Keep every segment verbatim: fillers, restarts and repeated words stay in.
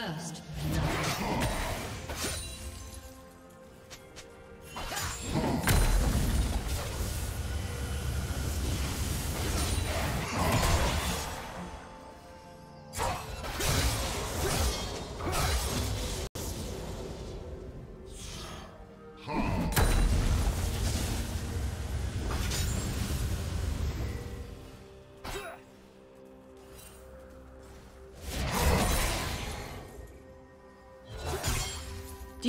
First, do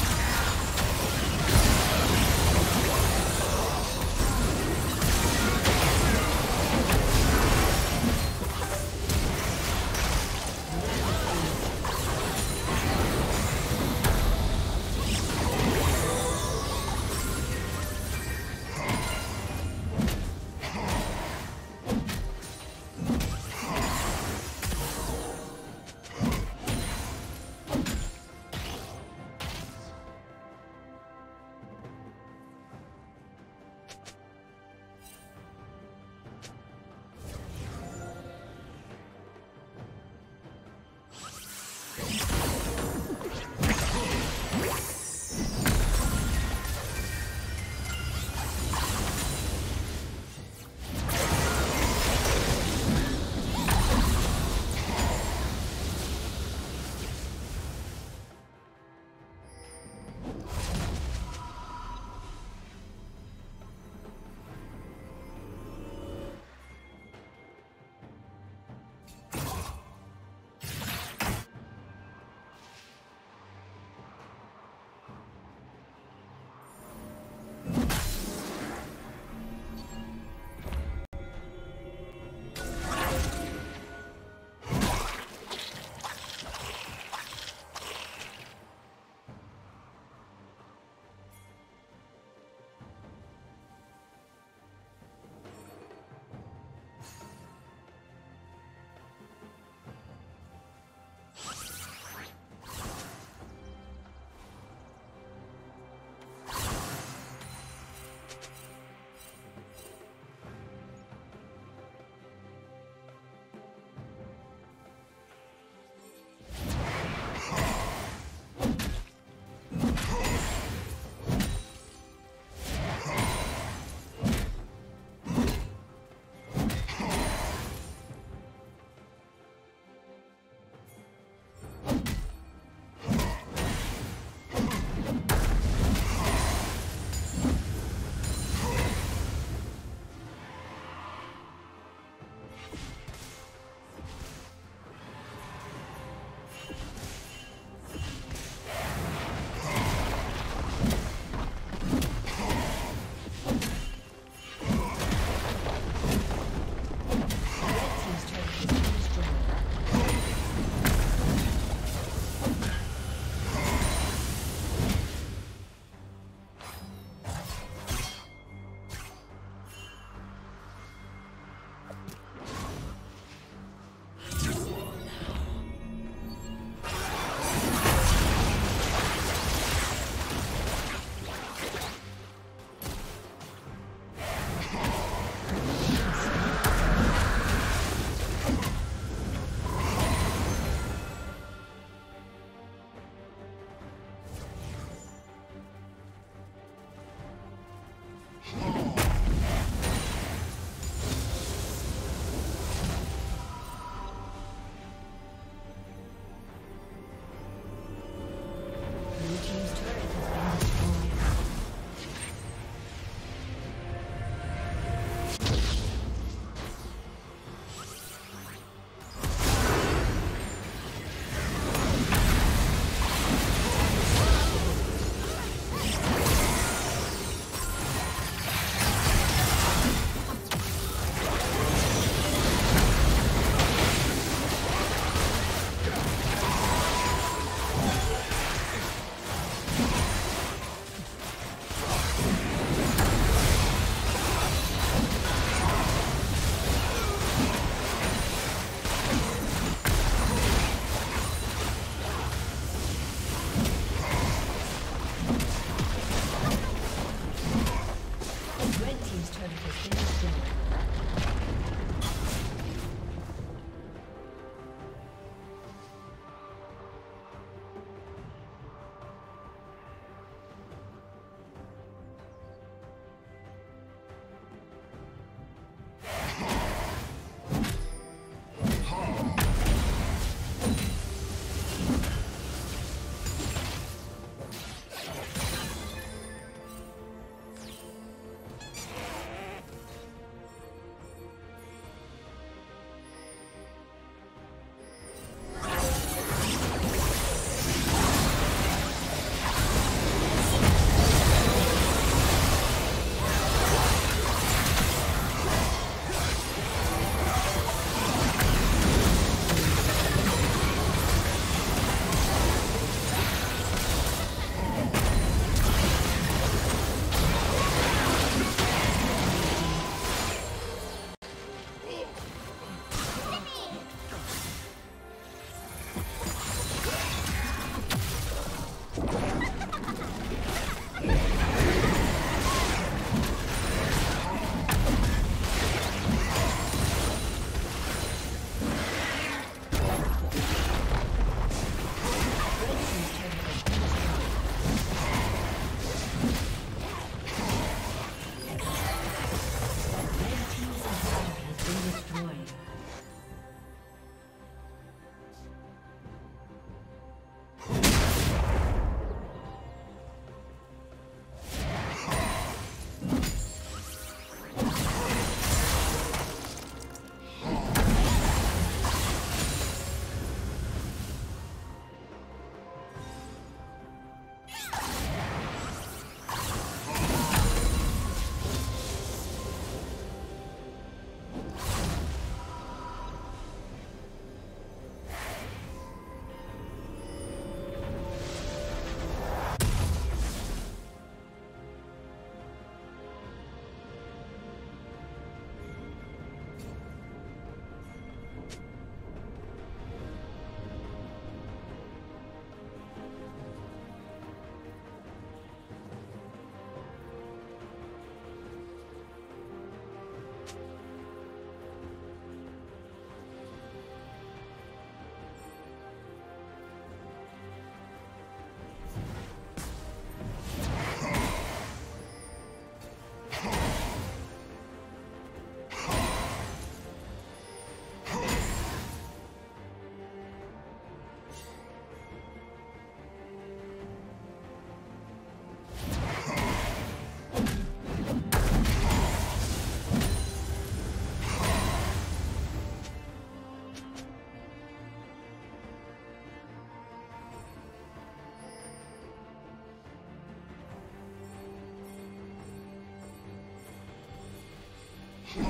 Red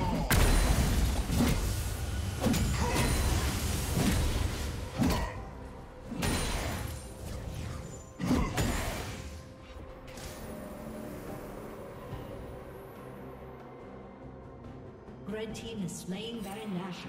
team has slain Baron Nashor.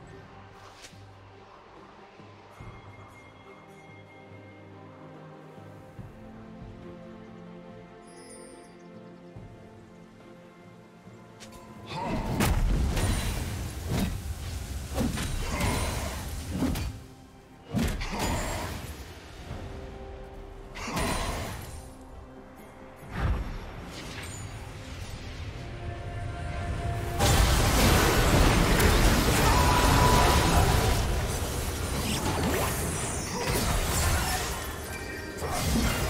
Come on.